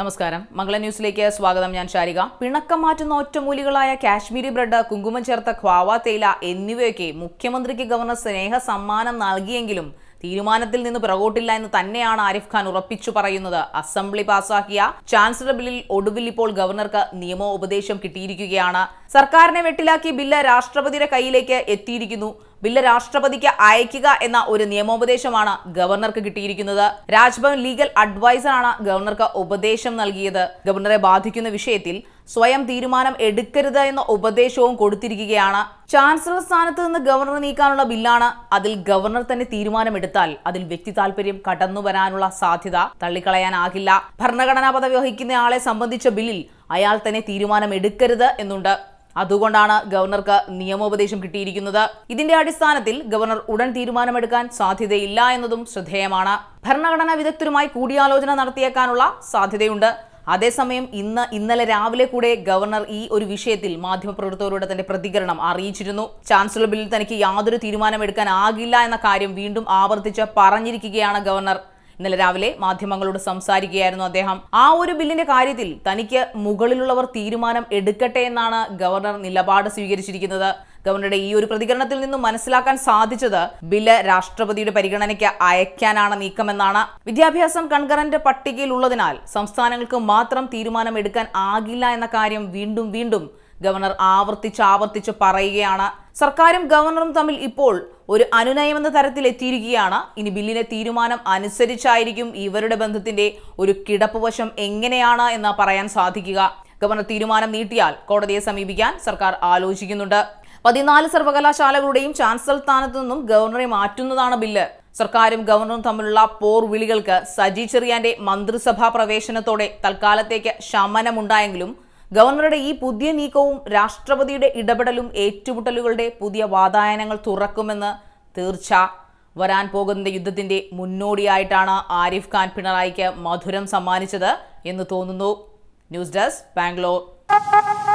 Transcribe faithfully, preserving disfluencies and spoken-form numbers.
നമസ്കാരം മംഗളം ന്യൂസിലേക്ക് സ്വാഗതം ഞാൻ ശാരിക പിണക്കം മാറ്റുന്ന ഒറ്റമൂലികളായ കാശ്മീരി ബ്രെഡ് കുങ്കുമം ചേർത്ത ഖ്വാവ തേയില എന്നിവയൊക്കെ മുഖ്യമന്ത്രിക്ക് ഗവർണർ സ്നേഹ സമ്മാനം നൽകിയെങ്കിലും തീരുമാനത്തിൽ നിന്ന് പിറകോട്ടില്ല എന്ന് തന്നെയാണ് ആരിഫ് ഖാൻ ഉറപ്പിച്ചു പറയുന്നത് അസംബ്ലി പാസാക്കിയ ചാൻസലർ ബില്ലിൽ ഒടുവിൽ ഇപ്പോൾ ഗവർണർക്ക് നിയമോപദേശം കിട്ടിയിരിക്കുകയാണ് സർക്കാരിനെ വെട്ടിലാക്കി ബില്ല് രാഷ്ട്രപതിയുടെ കയ്യിലേക്ക് എത്തിയിരിക്കുന്നു ബില്ല് രാഷ്ട്രപതിക്ക് അയക്കുക എന്ന ഒരു നിയമോപദേശമാണ് ഗവർണർക്ക് കിട്ടിയിരിക്കുന്നത് രാജ്ഭവൻ ലീഗൽ അഡ്വൈസറാണ് ഗവർണർക്ക് ഉപദേശം നൽകിയത് ഗവർണറെ ബാധിക്കുന്ന വിഷയത്തിൽ സ്വയം തീരുമാനം എടുക്കരുത് എന്ന ഉപദേശവും കൊടുത്തിരിക്കുകയാണ് ചാൻസലർ സ്ഥാനത്ത് നിന്ന് ഗവർണർ നീക്കാനുള്ള ബില്ലാണ് അതിൽ ഗവർണർ തന്നെ തീരുമാനമെടുത്താൽ അതിൽ വ്യക്തി താൽപര്യം കടന്നു വരാനുള്ള സാധ്യത തള്ളിക്കളയാനാകില്ല ഭരണഘടനാ പദവി വഹിക്കുന്ന ആളെ സംബന്ധിച്ച ബില്ലിൽ അയാൾ തന്നെ തീരുമാനം എടുക്കരുത് എന്നുണ്ട് അതുകൊണ്ടാണ് ഗവർണർക്ക് നിയമോപദേശം കിട്ടിയിരിക്കുന്നത് ഇതിന്റെ അടിസ്ഥാനത്തിൽ ഗവർണർ ഉടൻ തീരുമാനമെടുക്കാൻ സാധ്യതയില്ല എന്നതും ശ്രദ്ധേയമാണ് ഭരണഘടനാ വിദഗ്ധരുമായി കൂടിയാലോചന നടത്തിയേക്കാനുള്ള സാധ്യതയുണ്ട് അതേസമയം ഇന്ന് ഇന്നലെ രാവിലെ കൂടെ ഗവർണർ ഈ ഒരു വിഷയത്തിൽ മാധ്യമപ്രവർത്തകരോട് തന്റെ പ്രതികരണം അറിയിച്ചിരുന്നു ചാൻസലർ ബില്ലിൽ തനിക്ക് യാതൊരു തീരുമാനമെടുക്കാനാകില്ല എന്ന കാര്യം വീണ്ടും ആവർത്തിച്ച് പറഞ്ഞിരിക്കുകയാണ് ഗവർണർ ഇന്നലെ രാവിലെ മാധ്യമങ്ങളോട് സംസാരിക്കുകയായിരുന്നു അദ്ദേഹം ആ ഒരു ബില്ലിന്റെ കാര്യത്തിൽ തനിക്ക് മുകളിലുള്ളവർ തീരുമാനം എടുക്കട്ടെ എന്നാണ് ഗവർണർ നിലപാട് സ്വീകരിച്ചിരിക്കുന്നത് ഗവർണറുടെ ഈ ഒരു പ്രതികരണത്തിൽ നിന്നും മനസ്സിലാക്കാൻ സാധിച്ചത് ബില്ല് രാഷ്ട്രപതിയുടെ പരിഗണനയ്ക്ക് അയക്കാനാണ് നീക്കമെന്നാണ് വിദ്യാഭ്യാസം കൺകറന്റ് പട്ടികയിൽ ഉള്ളതിനാൽ സംസ്ഥാനങ്ങൾക്ക് മാത്രം തീരുമാനമെടുക്കാൻ ആകില്ല എന്ന കാര്യം വീണ്ടും വീണ്ടും ഗവർണർ ആവർത്തിച്ച് ആവർത്തിച്ച് പറയുകയാണ് സർക്കാരും ഗവർണറും തമ്മിൽ ഇപ്പോൾ ഒരു അനുനയമെന്ന തരത്തിൽ എത്തിയിരിക്കുകയാണ് ഇനി ബില്ലിലെ തീരുമാനം അനുസരിച്ചായിരിക്കും ഇവരുടെ ബന്ധത്തിന്റെ ഒരു കിടപ്പുവശം എങ്ങനെയാണ് എന്ന് പറയാൻ സാധിക്കുക ഗവർണർ തീരുമാനം നീട്ടിയാൽ കോടതിയെ സമീപിക്കാൻ സർക്കാർ ആലോചിക്കുന്നുണ്ട് പതിനാല് സർവകലാശാലകളുടെയും ചാൻസലർ സ്ഥാനത്തു നിന്നും ഗവർണറെ മാറ്റുന്നതാണ് ബില്ല് സർക്കാരും ഗവർണറും തമ്മിലുള്ള പോർ വിളികൾക്ക് സജി ചെറിയാന്റെ മന്ത്രിസഭാ പ്രവേശനത്തോടെ തൽക്കാലത്തേക്ക് ശമനമുണ്ടായെങ്കിലും ഗവർണറുടെ ഈ പുതിയ നീക്കവും രാഷ്ട്രപതിയുടെ ഇടപെടലും ഏറ്റുമുട്ടലുകളുടെ പുതിയ വാതായനങ്ങൾ തുറക്കുമെന്ന് തീർച്ച വരാൻ പോകുന്ന യുദ്ധത്തിന്റെ മുന്നോടിയായിട്ടാണ് ആരിഫ് ഖാൻ പിണറായിക്ക് മധുരം സമ്മാനിച്ചത് എന്ന് തോന്നുന്നു ന്യൂസ് ഡെസ്ക് ബാംഗ്ലൂർ